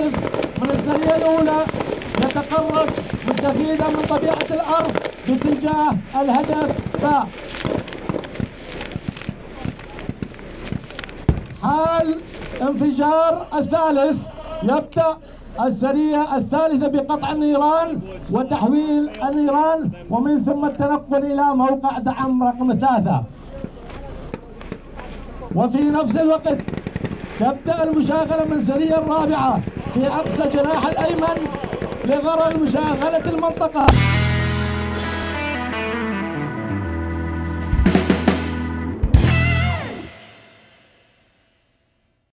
ينطلق من السرية الأولى يتقرب مستفيدا من طبيعة الأرض باتجاه الهدف باء. حال انفجار الثالث يبدأ السرية الثالثة بقطع النيران وتحويل النيران ومن ثم التنقل إلى موقع دعم رقم 3. وفي نفس الوقت تبدأ المشاغلة من السرية الرابعة في أقصى جناح الأيمن لغرض مشاغلة المنطقة.